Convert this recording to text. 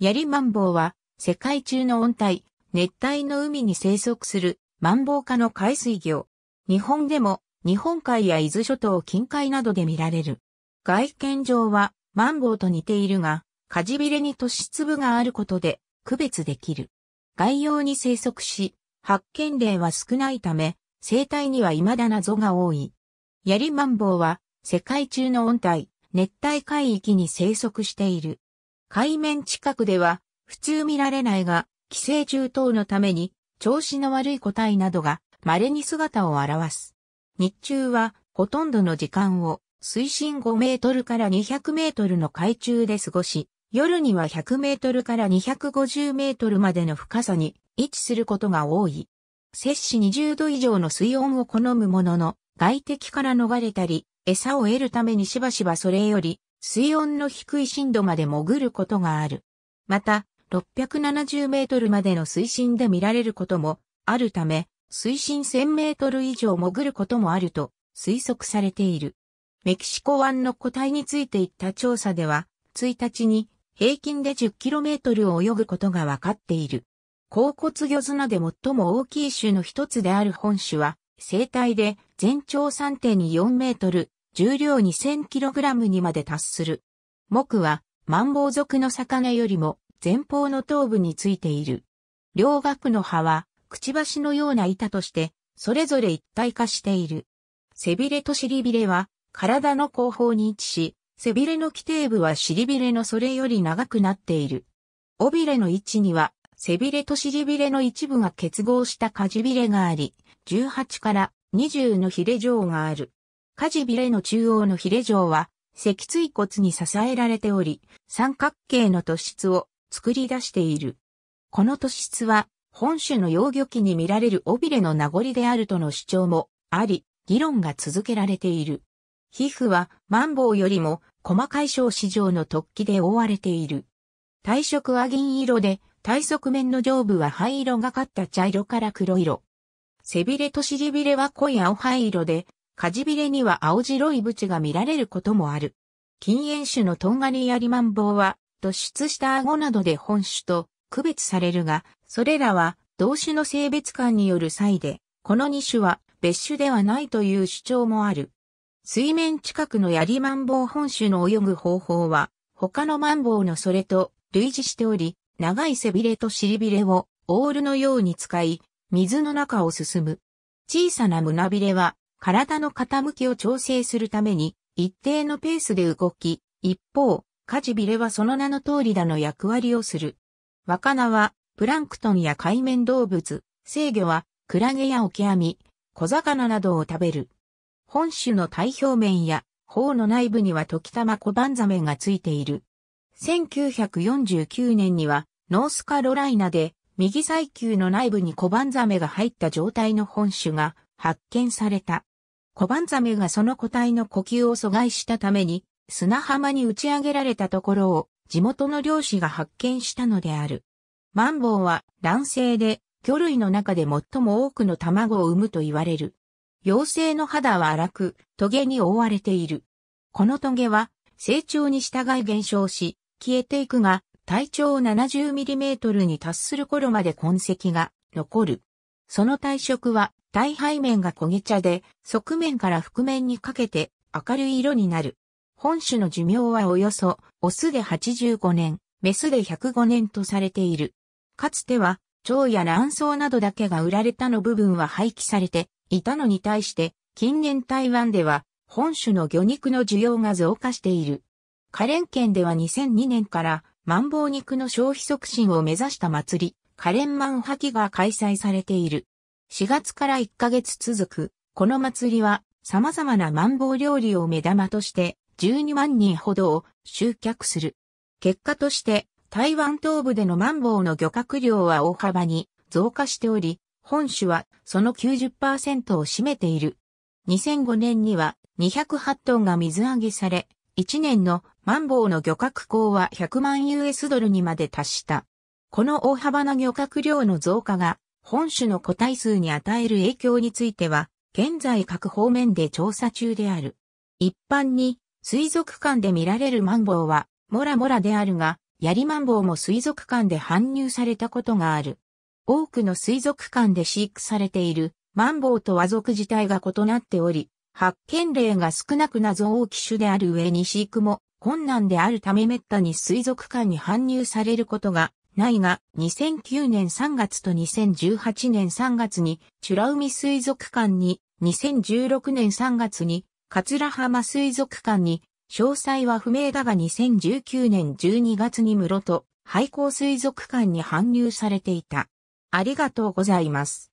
ヤリマンボウは、世界中の温帯、熱帯の海に生息する、マンボウ科の海水魚。日本でも、日本海や伊豆諸島近海などで見られる。外見上は、マンボウと似ているが、口びれに突起粒があることで、区別できる。外洋に生息し、発見例は少ないため、生態には未だ謎が多い。ヤリマンボウは、世界中の温帯、熱帯海域に生息している。海面近くでは、普通見られないが、寄生虫等のために、調子の悪い個体などが、稀に姿を現す。日中は、ほとんどの時間を、水深5メートルから200メートルの海中で過ごし、夜には100メートルから250メートルまでの深さに位置することが多い。摂氏20度以上の水温を好むものの、外敵から逃れたり、餌を得るためにしばしばそれより、水温の低い深度まで潜ることがある。また、670メートルまでの水深で見られることもあるため、水深1000メートル以上潜ることもあると推測されている。メキシコ湾の個体についていった調査では、1日に平均で10キロメートルを泳ぐことが分かっている。硬骨魚綱で最も大きい種の一つである本種は、成体で全長 3.4 メートル、重量2000キログラムにまで達する。目は、マンボウ属の魚よりも、前方の頭部についている。両顎の歯は、くちばしのような板として、それぞれ一体化している。背びれと尻びれは、体の後方に位置し、背びれの基底部は尻びれのそれより長くなっている。尾びれの位置には、背びれと尻びれの一部が結合した舵びれがあり、18から20のヒレ状がある。舵びれの中央のヒレ状は、脊椎骨に支えられており、三角形の突質を作り出している。この突質は、本種の幼魚期に見られる尾びれの名残であるとの主張もあり、議論が続けられている。皮膚はマンボウよりも細かい小糸状の突起で覆われている。体色は銀色で、体側面の上部は灰色がかった茶色から黒色。背びれと尻びれは濃い青灰色で、舵びれには青白い縁が見られることもある。近縁種のトンガリヤリマンボウは、突出した顎などで本種と区別されるが、それらは同種の性別間による差異で、この2種は別種ではないという主張もある。水面近くのヤリマンボウ本種の泳ぐ方法は、他のマンボウのそれと類似しており、長い背びれと尻びれをオールのように使い、水の中を進む。小さな胸びれは、体の傾きを調整するために、一定のペースで動き、一方、舵びれはその名の通りだの役割をする。ワカナは、プランクトンや海面動物、成魚は、クラゲやオキアミ、小魚などを食べる。本種の体表面や、頬の内部には時たまコバンザメがついている。1949年には、ノースカロライナで、右鰓球の内部にコバンザメが入った状態の本種が発見された。コバンザメがその個体の呼吸を阻害したために砂浜に打ち上げられたところを地元の漁師が発見したのである。マンボウは卵生で魚類の中で最も多くの卵を産むと言われる。幼生の肌は粗く、トゲに覆われている。このトゲは成長に従い減少し消えていくが、体長70mmに達する頃まで痕跡が残る。その体色は体背面が焦げ茶で、側面から腹面にかけて明るい色になる。本種の寿命はおよそオスで85年、メスで105年とされている。かつては腸や卵巣などだけが売られたの部分は廃棄されていたのに対して、近年台湾では本種の魚肉の需要が増加している。花蓮県では2002年から、マンボウ肉の消費促進を目指した祭り、花蓮マンハキが開催されている。4月から1ヶ月続く、この祭りは様々なマンボウ料理を目玉として12万人ほどを集客する。結果として、台湾東部でのマンボウの漁獲量は大幅に増加しており、本種はその 90% を占めている。2005年には208トンが水揚げされ、1年のマンボウの漁獲高は100万 US ドルにまで達した。この大幅な漁獲量の増加が本種の個体数に与える影響については現在各方面で調査中である。一般に水族館で見られるマンボウはモラモラであるが、ヤリマンボウも水族館で搬入されたことがある。多くの水族館で飼育されているマンボウとは属自体が異なっており、発見例が少なく謎多き種である上に飼育も困難であるため滅多に水族館に搬入されることがないが、2009年3月と2018年3月に美ら海水族館に、2016年3月に桂浜水族館に、詳細は不明だが2019年12月に室戸廃校水族館に搬入されていた。ありがとうございます。